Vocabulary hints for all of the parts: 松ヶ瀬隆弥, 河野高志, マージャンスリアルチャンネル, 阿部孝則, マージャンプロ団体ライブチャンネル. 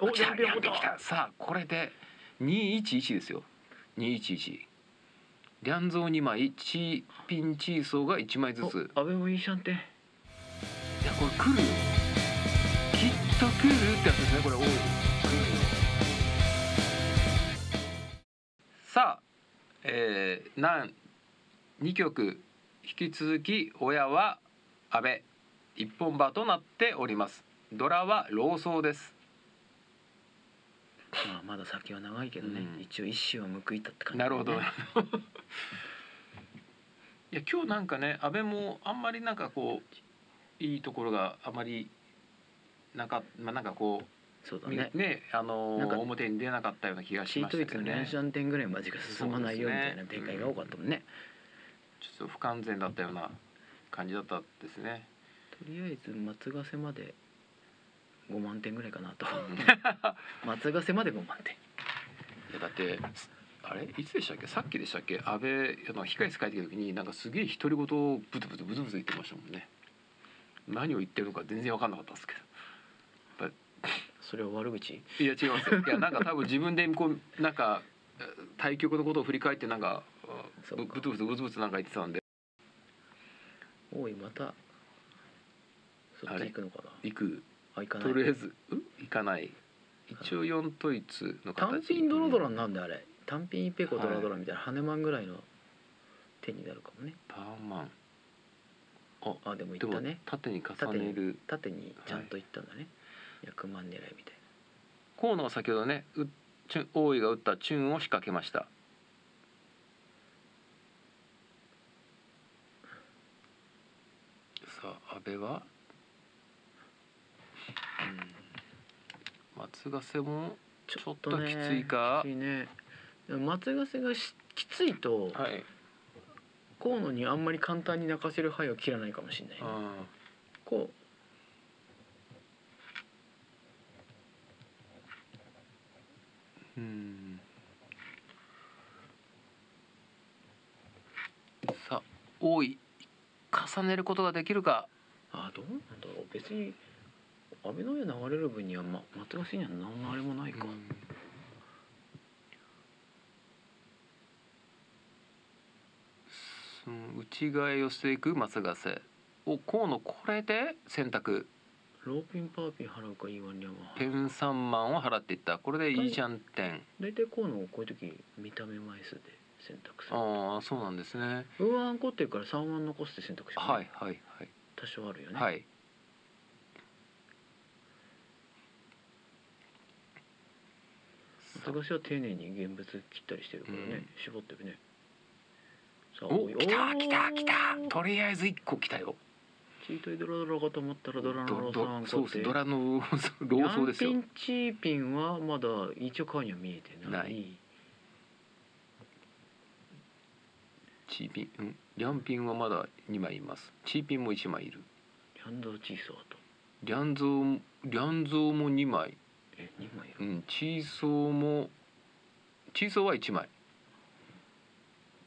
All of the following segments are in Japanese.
お、4秒ほど。さあこれで211ですよ。211。リャンゾー2枚、チーピンチーソーが1枚ずつ。阿部もいいシャンテ。いやこれ来るよ。きっと来るってやつですね。これ多い。来るよ。さあ、なん2曲引き続き親は阿部一本馬となっております。ドラは老僧です。まあまだ先は長いけどね。一応一矢は報いたって感じ、ね。なるほど。いや今日なんかね、阿部もあんまりなんかこういいところがあまりなんかなんかこうそうだね。ね表に出なかったような気がしましたけどね。チートイツの連勝点ぐらいまでしか進まないよみたいな展開が多かったもんね。ちょっと不完全だったような感じだったですね。とりあえず松ヶ瀬まで5万点ぐらいかなと。松ヶ瀬まで5万点。いやだってあれいつでしたっけ、さっきでしたっけ、阿部控え室帰ってきた時になんかすげえ独り言をブツブツブツブツ言ってましたもんね。何を言ってるのか全然分かんなかったんですけど。それは悪口？いや違いますよ。いやなんか多分自分でこうなんか対局のことを振り返ってなんかブツブツブツブツなんか言ってたんで。おいまた。そっち行くのかな。行く。とりあえず行かない。一応4トイツの形。単品ドロドラなんであれ。単品イペコドラドラみたいなハネマンぐらいの手になるかもね。パーマン。あでも行ったね。縦に重ねる。縦にちゃんと行ったんだね。100万狙いみたいな。河野は先ほどね、王位が打ったチュンを仕掛けました。さあ阿部は。松ヶ瀬もちょっときついか。松ヶ瀬がきついと、はい、河野にあんまり簡単に泣かせる牌を切らないかもしれない、ね。こうさあ多い重ねることができるか。あどうなんだろう、別に。阿部の上流れる分には松ヶ瀬には何あれもないか。内側へ寄せていく松ヶ瀬。お河野これで選択。ローピンパーピン払うかいいワンリャンは。ペン3万を払っていった。これでいいじゃん点。大体河野こういう時見た目枚数で選択する。ああそうなんですね。うわ残ってるから3万残して選択します。はいはいはい。多少あるよね。はい。松ヶ瀬は丁寧に現物切ったりしてるからね、絞ってるね。お、来た来た来た。とりあえず1個来たよ。チートイドラドラが止まったらドラのローソン。そうです。ドラのローソンですよ。ヤンピンチーピンはまだ一応顔には見えてない。チーピン、リャンピンはまだ2枚います。チーピンも1枚いる。リャンゾーチーソーと。リャンゾーも2枚。2枚いる。チーソーは1枚。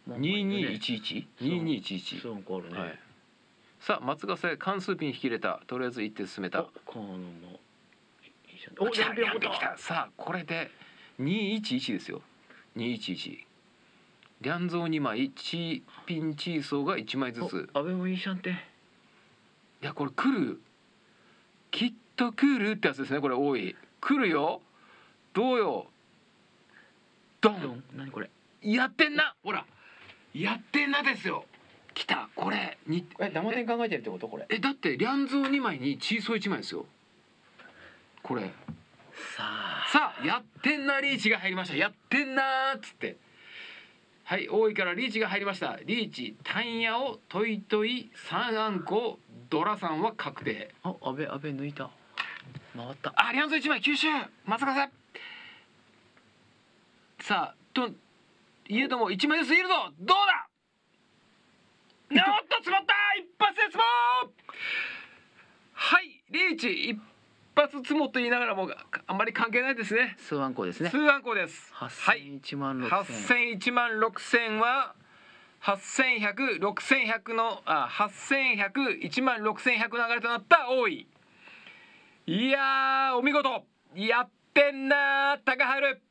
2211。2211。さあ松ヶ瀬関数ピン引き入れた。とりあえず一手進めた。お来た来た。さあこれで211ですよ。211。リャンゾー2枚、チーピンチーソーが1枚ずつ。阿部もいいシャンテ。いやこれ来る。きっと来るってやつですね。これ多い。来るよ。どうよ。ドン。何これ。やってんな。ほら。やってんなですよ。来た。これ。に。生点考えてるってことこれ。だってリャンゾー2枚にチーソー1枚ですよ。これ。さあやってんなリーチが入りました。やってんなーっつって。はい多いからリーチが入りました。リーチタンヤをトイトイ3あんこ、ドラさんは確定。あ阿部抜いた。回った。リャンゾー1枚吸収。松ヶ瀬。さあといえども1枚ずついるぞ。どうだ。おっと詰まった。一発で積もう。はいリーチ一発積もうと言いながらもあんまり関係ないですね。数あんこですね。数あんこです。8000、16000。8000、16000は8100、6100の8100、16100流れとなった多い。いやーお見事やっってんなー、高春。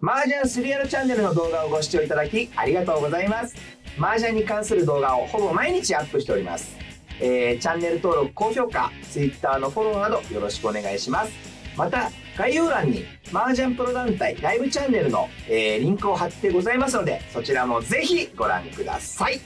マージャンスリアルチャンネルの動画をご視聴いただきありがとうございます。マージャンに関する動画をほぼ毎日アップしております。チャンネル登録、高評価、Twitter のフォローなどよろしくお願いします。また、概要欄にマージャンプロ団体ライブチャンネルの、リンクを貼ってございますので、そちらもぜひご覧ください。